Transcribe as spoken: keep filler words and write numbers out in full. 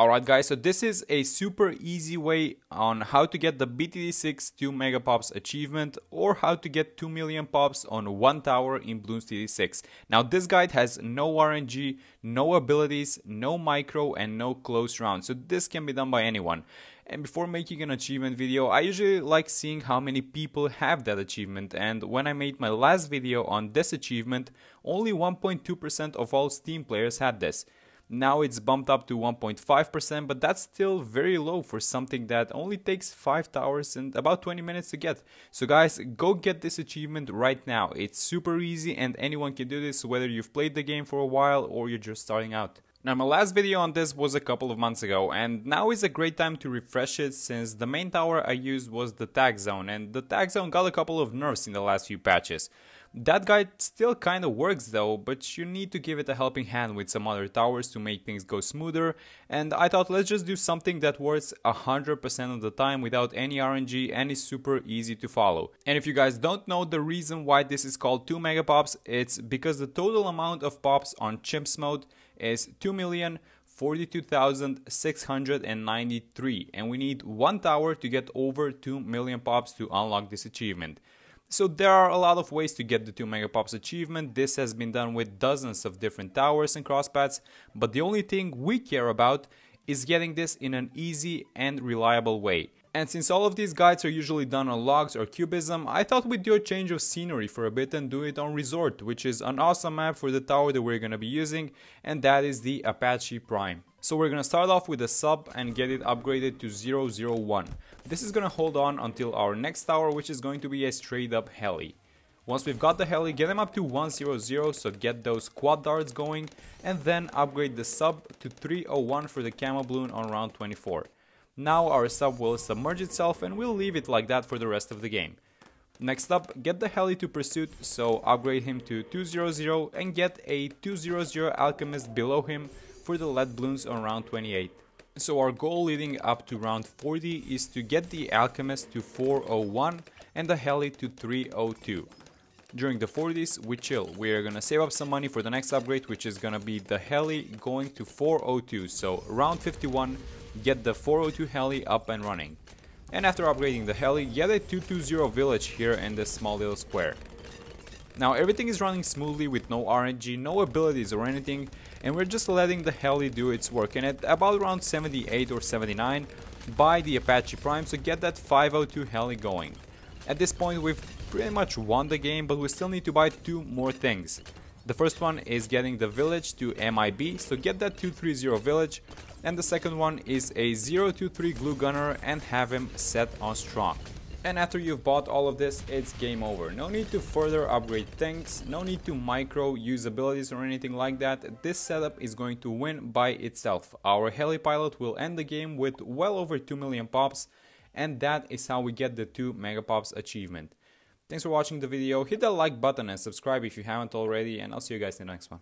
Alright guys, so this is a super easy way on how to get the B T D six to MegaPops achievement, or how to get two million pops on one tower in Bloons T D six. Now this guide has no R N G, no abilities, no micro and no close round, so this can be done by anyone. And before making an achievement video, I usually like seeing how many people have that achievement, and when I made my last video on this achievement, only one point two percent of all Steam players had this. Now it's bumped up to one point five percent, but that's still very low for something that only takes five towers and about twenty minutes to get. So guys, go get this achievement right now. It's super easy and anyone can do this, whether you've played the game for a while or you're just starting out. Now my last video on this was a couple of months ago, and now is a great time to refresh it since the main tower I used was the tag zone, and the tag zone got a couple of nerfs in the last few patches. That guide still kinda works though, but you need to give it a helping hand with some other towers to make things go smoother, and I thought let's just do something that works one hundred percent of the time without any R N G and is super easy to follow. And if you guys don't know the reason why this is called two mega pops, it's because the total amount of pops on Chimps mode is two million forty-two thousand six hundred ninety-three, and we need one tower to get over two million pops to unlock this achievement. So there are a lot of ways to get the two mega pops achievement. This has been done with dozens of different towers and crosspaths, but the only thing we care about is getting this in an easy and reliable way. And since all of these guides are usually done on logs or cubism, I thought we'd do a change of scenery for a bit and do it on Resort, which is an awesome map for the tower that we're gonna be using, and that is the Apache Prime. So we're gonna start off with a sub and get it upgraded to zero zero one. This is gonna hold on until our next tower, which is going to be a straight up heli. Once we've got the heli, get them up to one hundred, so get those quad darts going, and then upgrade the sub to three oh one for the camo balloon on round twenty-four. Now our sub will submerge itself and we'll leave it like that for the rest of the game. Next up, get the heli to pursuit, so upgrade him to two hundred and get a two hundred alchemist below him for the lead balloons on round twenty-eight. So our goal leading up to round forty is to get the alchemist to four oh one and the heli to three oh two. During the forties, we chill. We're gonna save up some money for the next upgrade, which is gonna be the heli going to four oh two, so round fifty-one, get the four oh two heli up and running. And after upgrading the heli, get a two two zero village here in this small little square. Now everything is running smoothly with no R N G, no abilities or anything, and we're just letting the heli do its work. And at about round seventy-eight or seventy-nine, buy the Apache Prime, so get that five oh two heli going. At this point we've pretty much won the game, but we still need to buy two more things. The first one is getting the village to M I B, so get that two three zero village, and the second one is a zero two three glue gunner and have him set on strong. And after you've bought all of this, it's game over. No need to further upgrade things, no need to micro use abilities or anything like that. This setup is going to win by itself. Our heli pilot will end the game with well over two million pops, and that is how we get the two mega pops achievement. Thanks for watching the video, hit that like button and subscribe if you haven't already, and I'll see you guys in the next one.